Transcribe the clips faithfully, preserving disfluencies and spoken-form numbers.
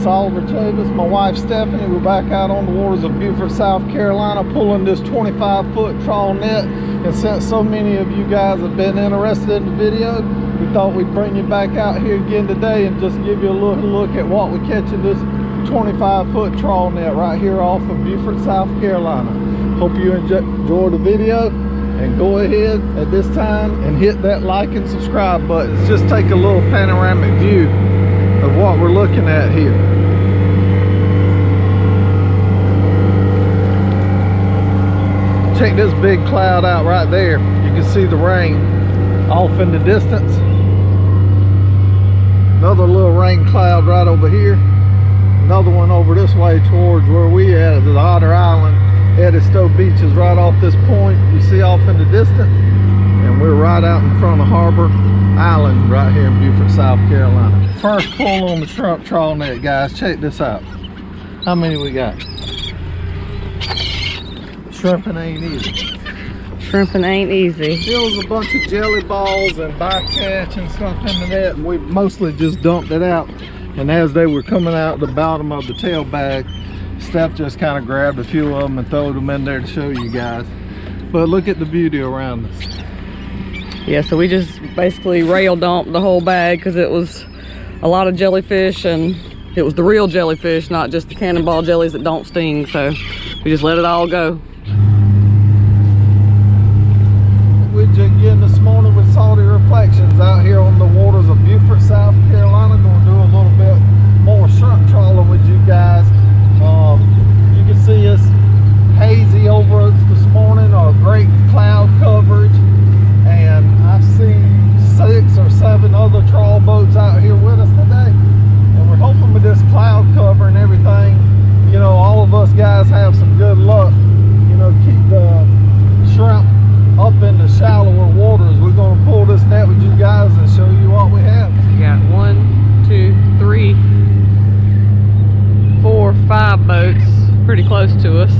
It's Oliver Tavis, my wife Stephanie. We're back out on the waters of Beaufort, South Carolina, pulling this twenty-five foot trawl net. And since so many of you guys have been interested in the video, we thought we'd bring you back out here again today and just give you a little look at what we catch in this twenty-five foot trawl net right here off of Beaufort, South Carolina. Hope you enjoy the video, and go ahead at this time and hit that like and subscribe button. Just take a little panoramic view of what we're looking at here. Check this big cloud out right there. You can see the rain off in the distance. Another little rain cloud right over here. Another one over this way towards where we at, at the Otter Island. Edisto Beach is right off this point you see off in the distance, and we're right out in front of Harbor Island right here in Beaufort, South Carolina. First pull on the trunk trawl net, guys. Check this out. How many we got? Shrimping ain't easy. Shrimping ain't easy. There was a bunch of jelly balls and bycatch and stuff in the net, and we mostly just dumped it out. And as they were coming out the bottom of the tail bag, Steph just kind of grabbed a few of them and threw them in there to show you guys. But look at the beauty around us. Yeah, so we just basically rail dumped the whole bag because it was a lot of jellyfish, and it was the real jellyfish, not just the cannonball jellies that don't sting. So we just let it all go. We're jigging this morning with Salty Reflections out here on the waters of Beaufort, South Carolina. Going to do a little bit more shrimp trawling with you guys. Um, you can see it's hazy over us this morning, or great cloud coverage, and I've seen six or seven other trawl boats out here with us today, and we're hoping with this cloud cover and everything, you know, all of us guys have some good luck, you know, keep the shrimp up in the shallower waters. We're going to pull this net with you guys and show you what we have. We got one, two, three, four, five boats pretty close to us.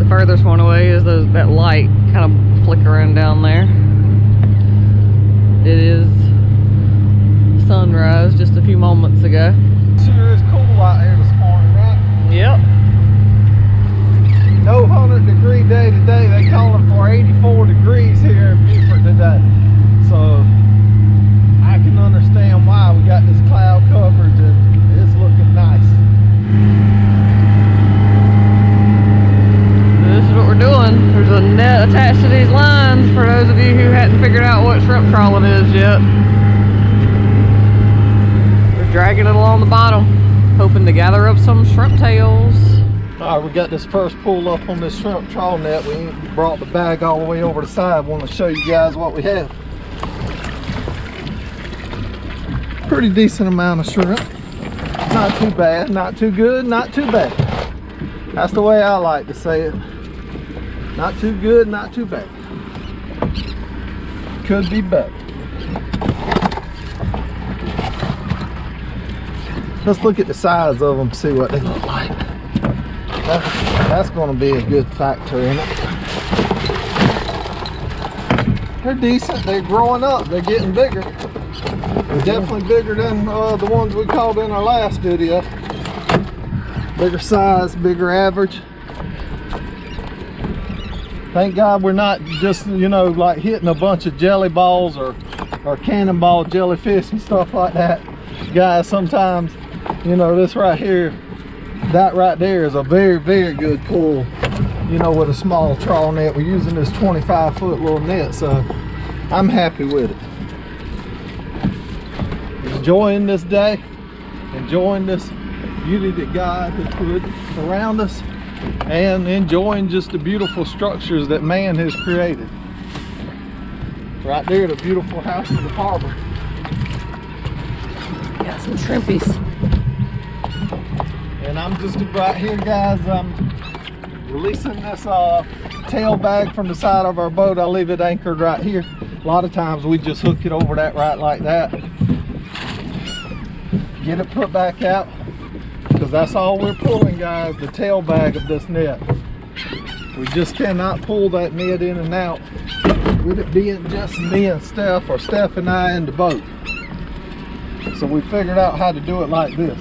The furthest one away is those, that light kind of flickering down there. It is sunrise just a few moments ago. Sure is cool out here this morning, right? Yep. No one hundred degree day today. They calling for eighty-four degrees here in Beaufort today. So I can understand why we got this cloud coverage. It's looking nice. This is what we're doing. There's a net attached to these lines for those of you who hadn't figured out what shrimp trawling is yet. We're dragging it along the bottom, hoping to gather up some shrimp tails. All right, we got this first pull up on this shrimp trawl net. We brought the bag all the way over the side. Want to show you guys what we have. Pretty decent amount of shrimp. Not too bad, not too good, not too bad. That's the way I like to say it. Not too good, not too bad. Could be better. Let's look at the size of them, see what they look like. That's, that's going to be a good factor in it. They're decent, they're growing up, they're getting bigger. They're definitely bigger than uh, the ones we caught in our last video. Bigger size, bigger average. Thank God we're not just, you know, like hitting a bunch of jelly balls or, or cannonball jellyfish and stuff like that. Guys, sometimes, you know, this right here, that right there is a very, very good pull, you know, with a small trawl net. We're using this twenty-five foot little net, so I'm happy with it. Enjoying this day, enjoying this beauty that God has put around us, and enjoying just the beautiful structures that man has created. Right there, the beautiful house of the harbor. Got some shrimpies. And I'm just right here, guys. I'm releasing this uh, tail bag from the side of our boat. I leave it anchored right here. A lot of times we just hook it over that right like that. Get it put back out, because that's all we're pulling, guys, the tail bag of this net. We just cannot pull that net in and out with it being just me and Steph, or Steph and I in the boat. So we figured out how to do it like this,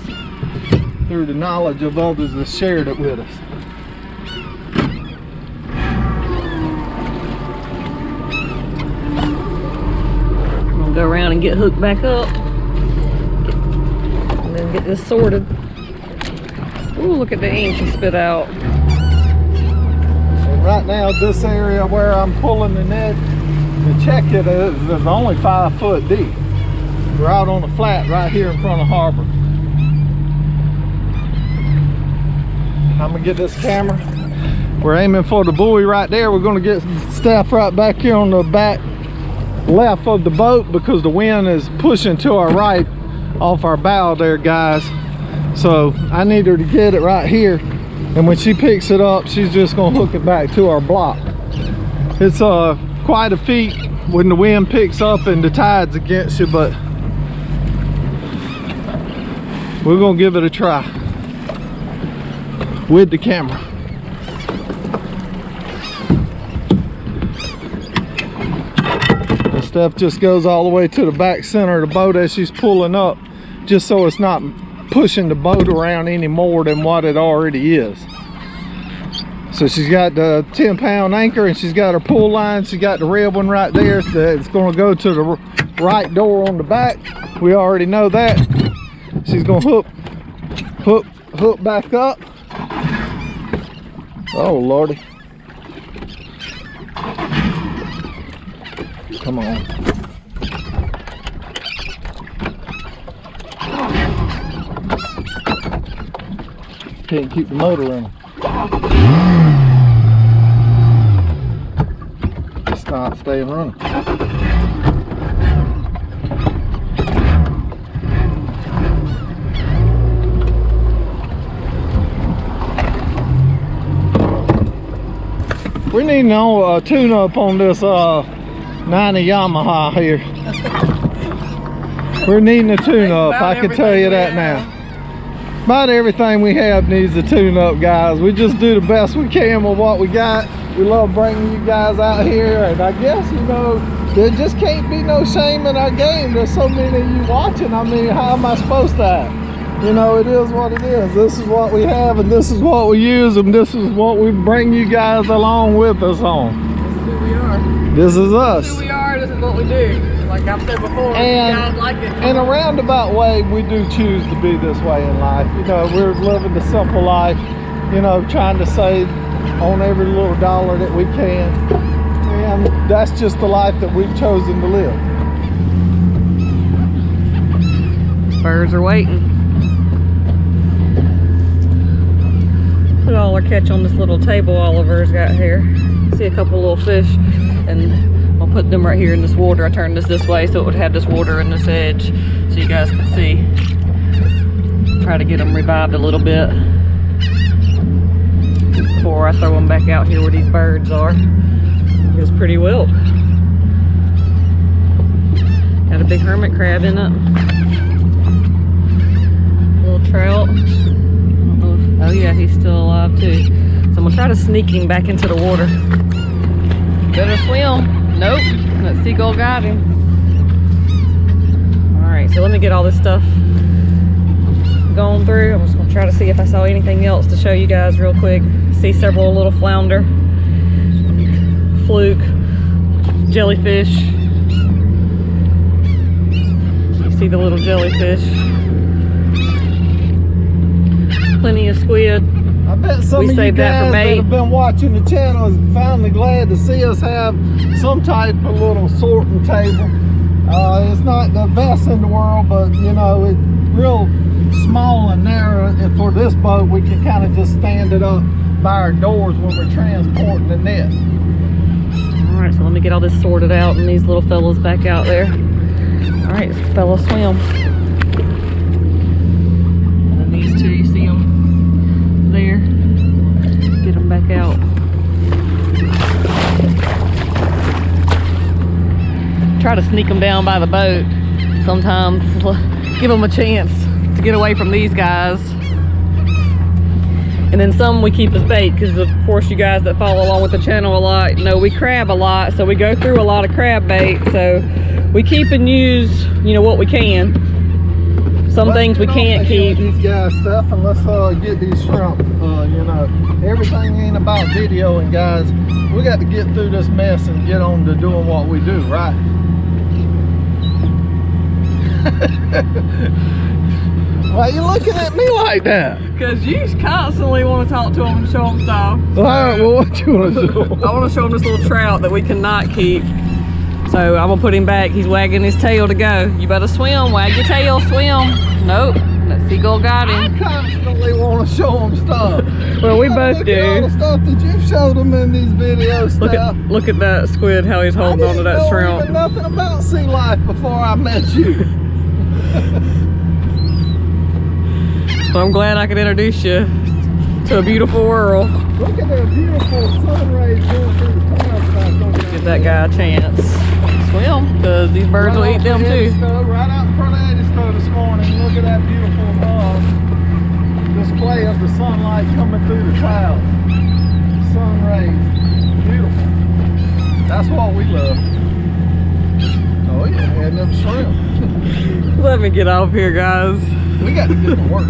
through the knowledge of others that shared it with us. I'm gonna go around and get hooked back up, and then get this sorted. Ooh, look at the ink he spit out. So right now, this area where I'm pulling the net to check it is, is only five foot deep. We're out on the flat right here in front of Harbor. I'm gonna get this camera. We're aiming for the buoy right there. We're gonna get staff right back here on the back left of the boat because the wind is pushing to our right off our bow there, guys. So I need her to get it right here. And when she picks it up, she's just gonna hook it back to our block. It's uh, quite a feat when the wind picks up and the tide's against you, but we're gonna give it a try with the camera. The stuff just goes all the way to the back center of the boat as she's pulling up, just so it's not pushing the boat around any more than what it already is. So she's got the ten pound anchor and she's got her pull line. She got the red one right there. So it's gonna go to the right door on the back. We already know that. She's gonna hook, hook, hook back up. Oh Lordy. Come on. Can't keep the motor running. It's not staying running. We need no uh, tune-up on this uh, ninety Yamaha here. We're needing a tune-up, I can tell you that now. About everything we have needs a tune-up, guys. We just do the best we can with what we got. We love bringing you guys out here, and I guess, you know, there just can't be no shame in our game. There's so many of you watching. I mean, how am I supposed to act? You know, it is what it is. This is what we have, and this is what we use, and this is what we bring you guys along with us on. This is who we are. This is us. This is who we are. This is what we do. Like I've said before, and, you guys like it. In a roundabout way, we do choose to be this way in life. You know, we're living the simple life, you know, trying to save on every little dollar that we can. And that's just the life that we've chosen to live. Birds are waiting. Put all our catch on this little table Oliver's got here. See a couple little fish, and I'll put them right here in this water. I turned this this way so it would have this water in this edge so you guys can see. Try to get them revived a little bit before I throw them back out here where these birds are. It was pretty wild. Got a big hermit crab in it. A little trout. I don't know if, oh yeah, he's still alive too. So I'm gonna try to sneak him back into the water. Better swim. Nope, that seagull got him. Alright, so let me get all this stuff going through. I'm just going to try to see if I saw anything else to show you guys real quick. See several little flounder, fluke, jellyfish. You see the little jellyfish. Plenty of squid. I bet some we of you guys that, that have been watching the channel is finally glad to see us have some type of little sorting table. Uh, it's not the best in the world, but you know, it's real small and narrow. And for this boat, we can kind of just stand it up by our doors when we're transporting the net. All right, so let me get all this sorted out and these little fellas back out there. All right, fella swim. And then these two, you see them? There, get them back out. Try to sneak them down by the boat sometimes, give them a chance to get away from these guys. And then some we keep as bait because of course you guys that follow along with the channel a lot know we crab a lot, so we go through a lot of crab bait, so we keep and use, you know, what we can. Some let's things we can't keep. These guys stuff, and let's uh, get these shrimp. Uh, you know, everything ain't about video, and guys, we got to get through this mess and get on to doing what we do, right? Why are you looking at me like that? Because you constantly want to talk to them and show them stuff. All right, well, what you want to show them? I want to show them this little trout that we cannot keep. So I'm gonna put him back. He's wagging his tail to go. You better swim, wag your tail, swim. Nope, that seagull got him. I constantly want to show him stuff. Well, we both do. All the stuff that you've showed him in these videos. Look at, look at that squid, how he's holding on to that shrimp. I didn't know nothing about sea life before I met you. So I'm glad I could introduce you to a beautiful world. Look at that beautiful sun rays going through the clouds. Give that guy a chance. Swim, because these birds right will eat them the too. Edisto, right out in front of Edisto this morning, look at that beautiful uh, display of the sunlight coming through the clouds. Sun rays, beautiful. That's what we love. Oh yeah, we had them shrimp. Let me get off here, guys. We got to get to work.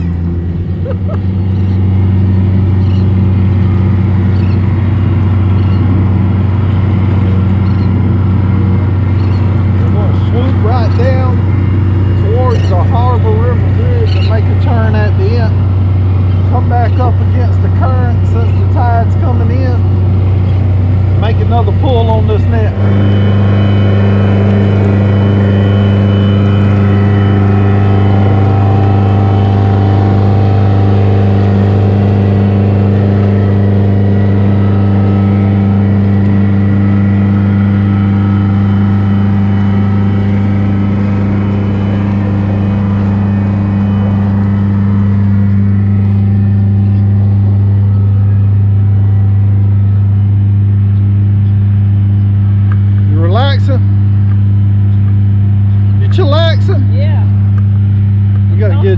Right down towards the Harbor River Bridge and make a turn at the end. Come back up against the current since the tide's coming in. Make another pull on this net.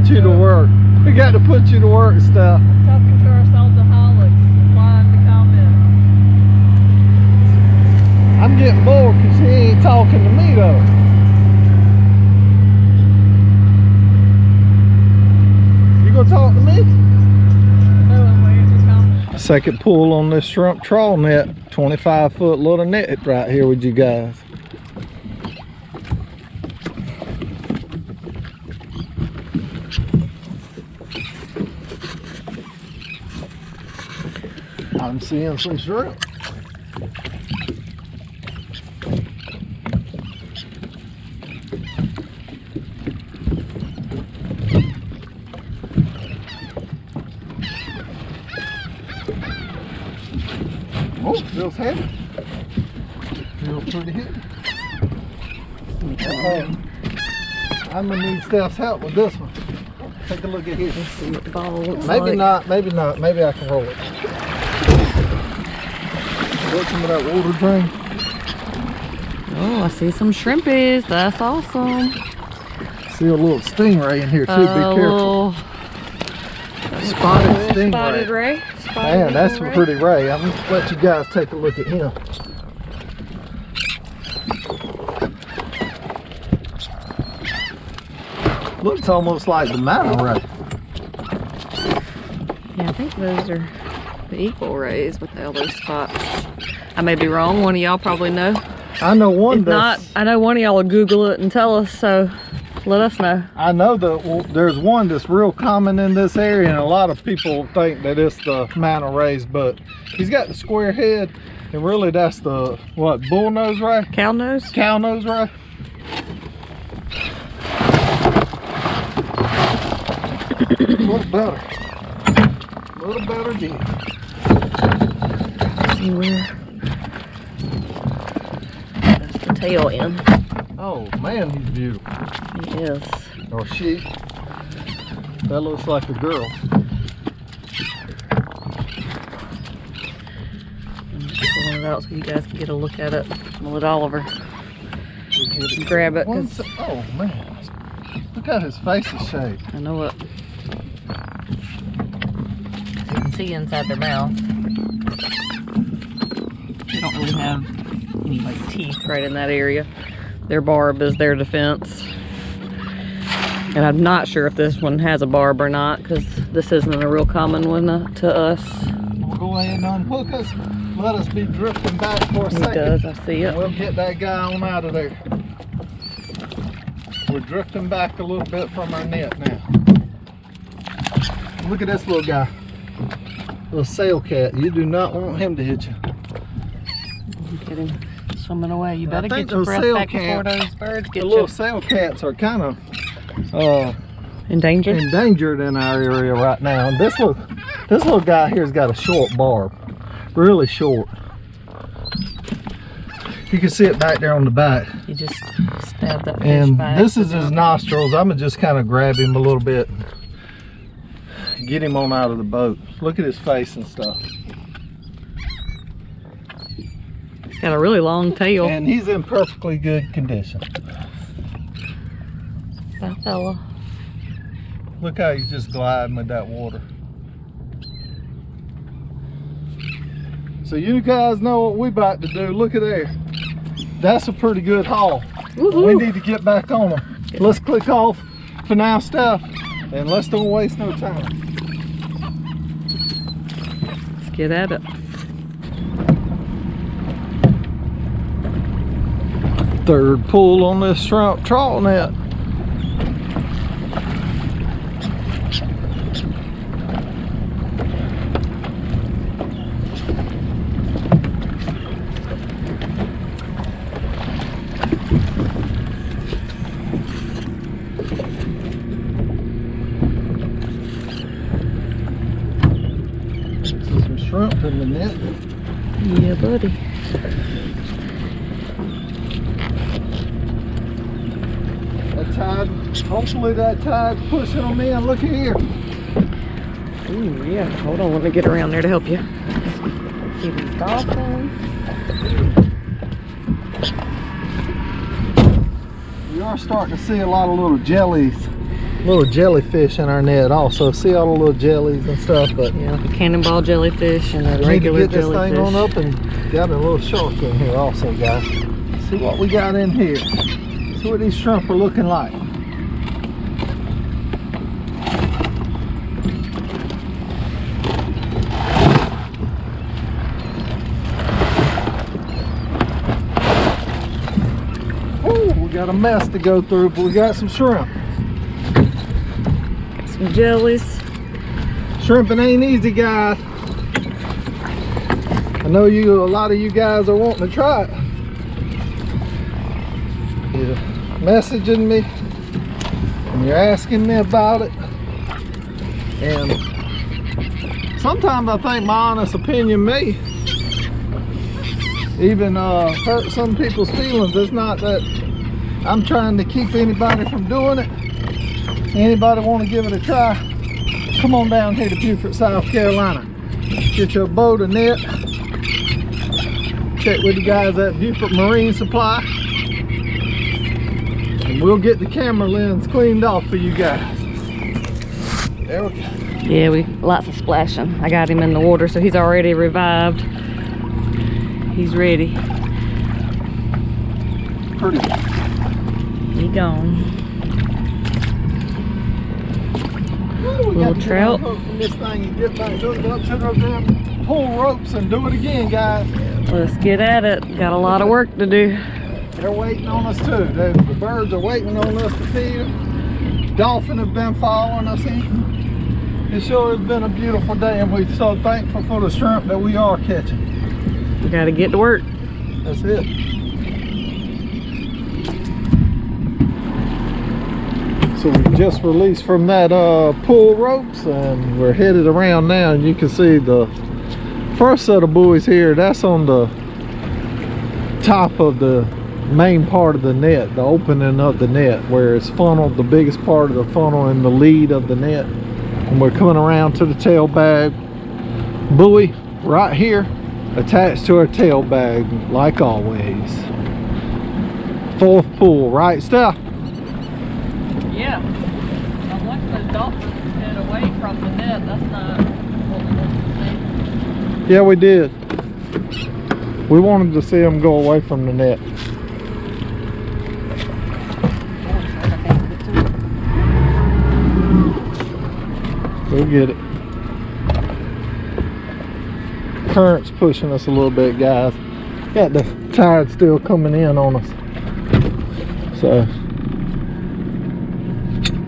You to work. We got to put you to work, Steph. I'm talking to our saltaholics, applying the comments. I'm getting bored because he ain't talking to me though. You gonna talk to me? No, I'm waiting for comments. Second pull on this shrimp trawl net, twenty-five foot little net right here with you guys. I'm seeing some shrimp. Oh, feels heavy. Feels pretty heavy. Okay. I'm gonna need Steph's help with this one. Take a look at here. Let's see what the ball looks like. Maybe not. Maybe not. Maybe I can roll it. Some of that water drain. Oh, I see some shrimpies. That's awesome. See a little stingray in here too. Uh, Be careful. Spotted stingray. Spotted ray. Spotted Man, that's a pretty ray. I'm gonna let you guys take a look at him. Looks almost like the minor ray. Yeah, I think those are the equal rays with the other spots. I may be wrong. One of y'all probably know. I know one. If not, I know one of y'all will Google it and tell us. So let us know. I know that well, there's one that's real common in this area, and a lot of people think that it's the minor rays, but he's got the square head, and really that's the what bull nose ray, cow nose, cow nose ray. A little better. A little better again. Let's see where. Tail in. Oh man, he's beautiful. He is. Or she. That looks like a girl. I'm just pulling it out so you guys can get a look at it. I'll let Oliver grab it. Cause oh man, look how his face is shaped. I know it. You can see inside their mouth. They don't really have any like teeth right in that area. Their barb is their defense. And I'm not sure if this one has a barb or not, because this isn't a real common one uh, to us. We'll go ahead and unhook us. Let us be drifting back for a second. He does, I see it. We'll get that guy on out of there. We're drifting back a little bit from our net now. Look at this little guy. Little sail cat. You do not want him to hit you. Look at him swimming away. You better get your breath back before those birds get you. The little sail cats are kind of Uh, endangered endangered in our area right now. And this little this little guy here's got a short barb, really short. You can see it back there on the back. You just stab that fish. And by this is his nostrils. I'm gonna just kind of grab him a little bit, get him on out of the boat. Look at his face and stuff. He's got a really long tail, and he's in perfectly good condition. That fella. Look how he's just gliding with that water. So you guys know what we about to do. Look at there. That's a pretty good haul. We need to get back on them. Let's click off for now, Steph, and let's don't waste no time. Let's get at it. Third pull on this trawl net. Yeah, buddy. That tide, hopefully that tide's pushing them in. Look at here. Ooh, yeah. Hold on, let me get around there to help you. Let's see these dolphins. We are starting to see a lot of little jellies. Little jellyfish in our net also. See all the little jellies and stuff, but yeah, the cannonball jellyfish and the regular jellyfish. Get this thing on up, and got a little shark in here also, guys. See what we got in here. See what these shrimp are looking like. Oh, we got a mess to go through, but we got some shrimp. Some jellies. Shrimping ain't easy, guys. I know you. A lot of you guys are wanting to try it. You're messaging me, and you're asking me about it. And sometimes I think my honest opinion may even uh, hurt some people's feelings. It's not that I'm trying to keep anybody from doing it. Anybody want to give it a try? Come on down here to Beaufort, South Carolina. Get your boat and net. Check with the guys at Beaufort Marine Supply. And we'll get the camera lens cleaned off for you guys. There we go. Yeah, we lots of splashing. I got him in the water, so he's already revived. He's ready. Pretty. He gone. Little trout. This thing, get back, hook it up to those damn pull ropes and do it again, guys. Let's get at it. Got a lot of work to do. They're waiting on us too. They, the birds are waiting on us to feed them. Dolphins have been following us in. It sure has been a beautiful day, and we're so thankful for the shrimp that we are catching. We got to get to work. That's it. So we just released from that uh, pull ropes, and we're headed around now, and you can see the first set of buoys here. That's on the top of the main part of the net, the opening of the net, where it's funneled, the biggest part of the funnel and the lead of the net. And we're coming around to the tail bag buoy right here, attached to our tail bag, like always. Fourth pull, right, Steph? Yeah, I want the dolphins to get away from the net. That's not what we wanted to see. Yeah, we did. We wanted to see them go away from the net. We'll get it. Current's pushing us a little bit, guys. Got the tide still coming in on us. So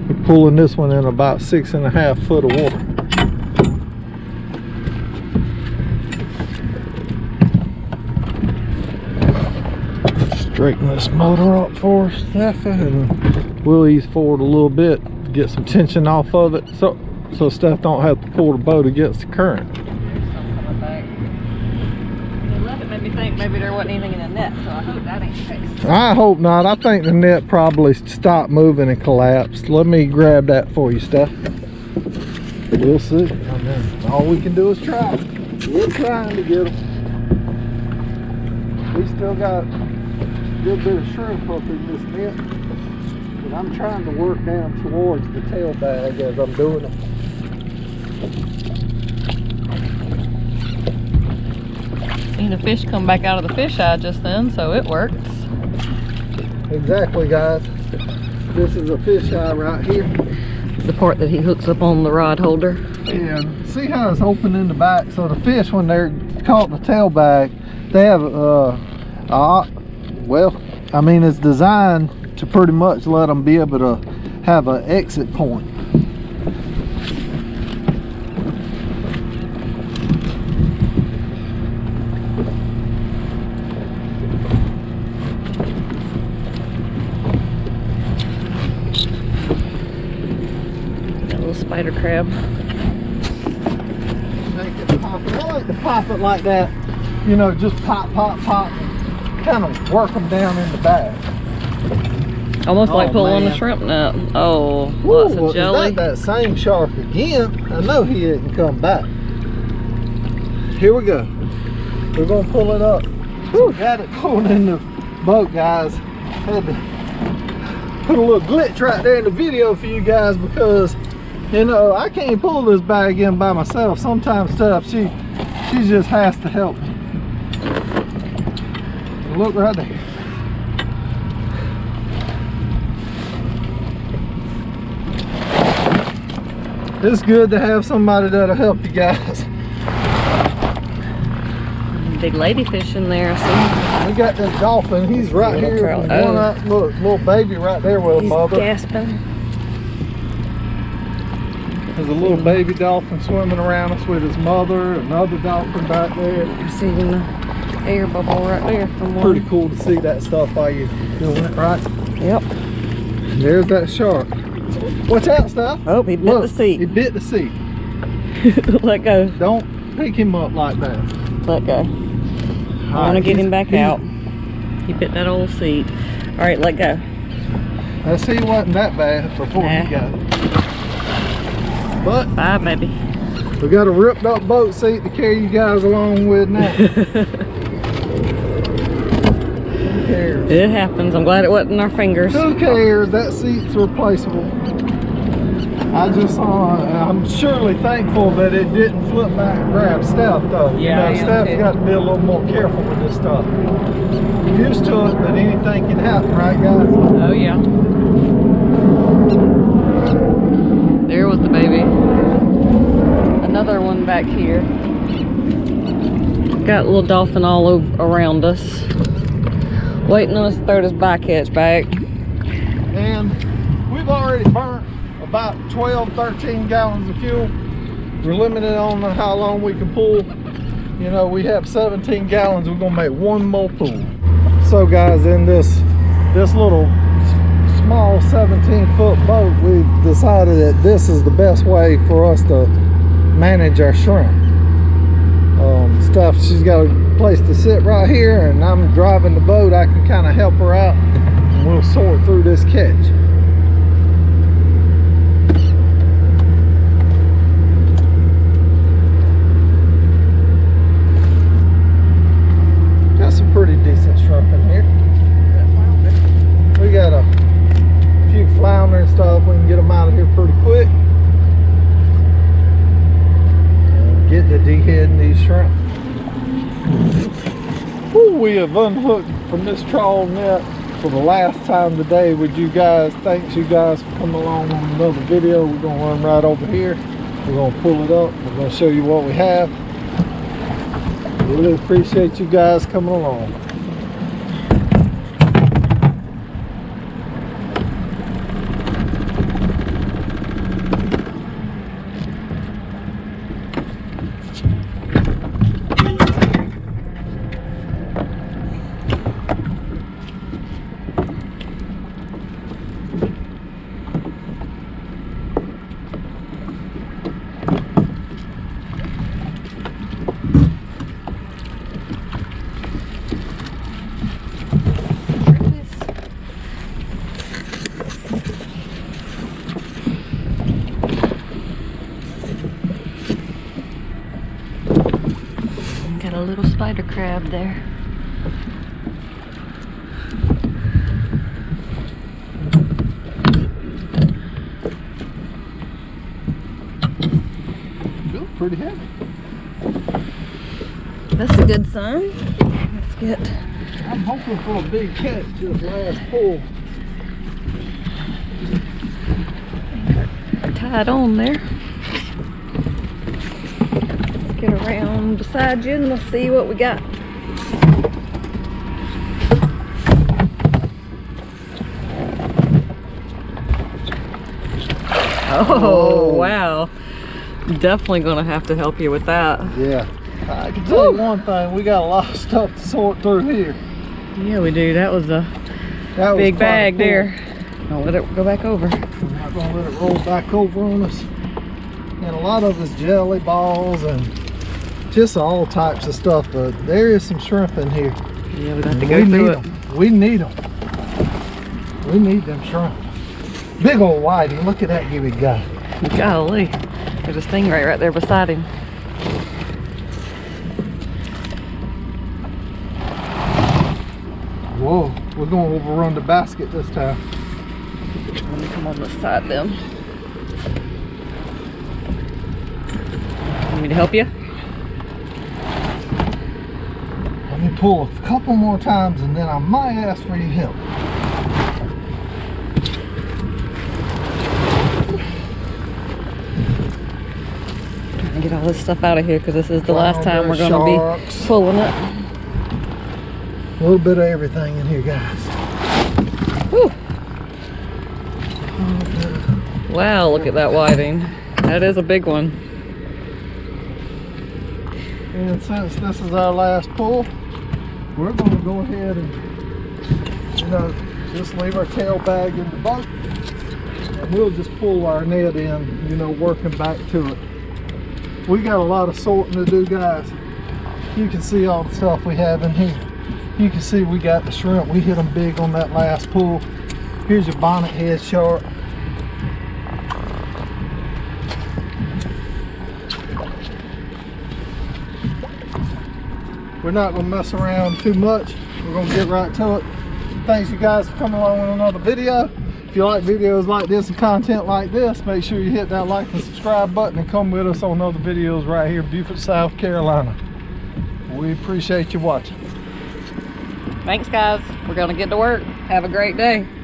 we're pulling this one in about six and a half foot of water. Straighten this motor up for us, Steffi, and we'll ease forward a little bit, get some tension off of it, so so Steph don't have to pull the boat against the current. They left it, made me think maybe there wasn't anything in the net, so I hope that ain't the case. I hope not. I think the net probably stopped moving and collapsed. Let me grab that for you, Steph. We'll see. I mean, all we can do is try. We're trying to get them. We still got a good bit of shrimp up in this net, but I'm trying to work down towards the tail bag as I'm doing it. Seen a fish come back out of the fish eye just then, so it works. Exactly, guys. This is a fish eye right here. The part that he hooks up on the rod holder. And see how it's open in the back? So the fish, when they're caught in the tail bag, they have uh, a Well, I mean, it's designed to pretty much let them be able to have an exit point. That little spider crab. Make it pop. I like to pop it like that. You know, just pop, pop, pop. Kind of work them down in the bag. Almost oh, like pulling man. the shrimp net. Oh, Ooh, lots of well, jelly. Is that, that same shark again? I know he didn't come back. Here we go. We're gonna pull it up. So got it pulled in the boat, guys. Had to put a little glitch right there in the video for you guys because you know I can't pull this bag in by myself. Sometimes stuff she she just has to help me. Look right there. It's good to have somebody that'll help you guys. Big ladyfish in there, I see. We got this dolphin. He's right little here. One oh. eye, look, little baby right there with He's mother. gasping. There's a little baby dolphin swimming around us with his mother. Another dolphin back there. I see him. Air bubble right there. From one. Pretty cool to see that stuff while you're doing it, right? Yep. There's that shark. Watch out, Steph. Oh, he bit Look, the seat. He bit the seat. Let go. Don't pick him up like that. Let go. I want to get him back he, out. He bit that old seat. All right, let go. Let's see, he wasn't that bad before nah. he got it. But bye, baby. We got a ripped up boat seat to carry you guys along with now. It happens. I'm glad it wasn't our fingers. Who cares? That seat's replaceable. I just saw, I'm surely thankful that it didn't flip back and grab Steph though. Yeah, you know, Steph's got to be a little more careful with this stuff. You're used to it, but anything can happen, right guys? Oh yeah. There was the baby. Another one back here. Got a little dolphin all over around us. Waiting on us to throw this bycatch back. And we've already burnt about twelve, thirteen gallons of fuel. We're limited on how long we can pull. You know, we have seventeen gallons. We're gonna make one more pull. So guys, in this this little small seventeen foot boat, we've decided that this is the best way for us to manage our shrimp. Um, stuff, she's got a place to sit right here and I'm driving the boat. I can kind of help her out and we'll sort through this catch. Got some pretty decent shrimp in here. We got a few flounder and stuff. We can get them out of here pretty quick. And get the dehead in these shrimp. Ooh, we have unhooked from this trawl net for the last time today with you guys. Thanks you guys for coming along on another video. We're gonna run right over here We're going to pull it up. We're going to show you what we have. Really appreciate you guys coming along. Spider crab there. Ooh, pretty heavy. That's a good sign. That's good. I'm hoping for a big catch this last pull. Tied on there. Get around beside you and let's see what we got. Oh, oh wow, definitely gonna have to help you with that. Yeah, I can tell you one thing, we got a lot of stuff to sort through here. Yeah, we do. That was a that big was bag there. Now let it go back over. We're not gonna let it roll back over on us. And a lot of it's jelly balls and just all types of stuff, but there is some shrimp in here. Yeah, we have to go through it. We need them. We need them shrimp. Big old whitey. Look at that giddy guy. Golly. There's a stingray right there beside him. Whoa. We're going to overrun the basket this time. Let me come on this side then. Want me to help you? Let me pull a couple more times and then I might ask for your help. Trying to get all this stuff out of here because this is the last time we're going to be pulling it. A little bit of everything in here, guys. Whew. Wow, look at that whiting. That is a big one. And since this is our last pull, we're going to go ahead and, you know, just leave our tail bag in the boat, and we'll just pull our net in, you know, working back to it. We got a lot of sorting to do, guys. You can see all the stuff we have in here. You can see we got the shrimp. We hit them big on that last pull. Here's your bonnet head shark. We're not going to mess around too much. We're going to get right to it. Thanks you guys for coming along with another video. If you like videos like this and content like this, make sure you hit that like and subscribe button and come with us on other videos right here in Beaufort, South Carolina. We appreciate you watching. Thanks guys. We're going to get to work. Have a great day.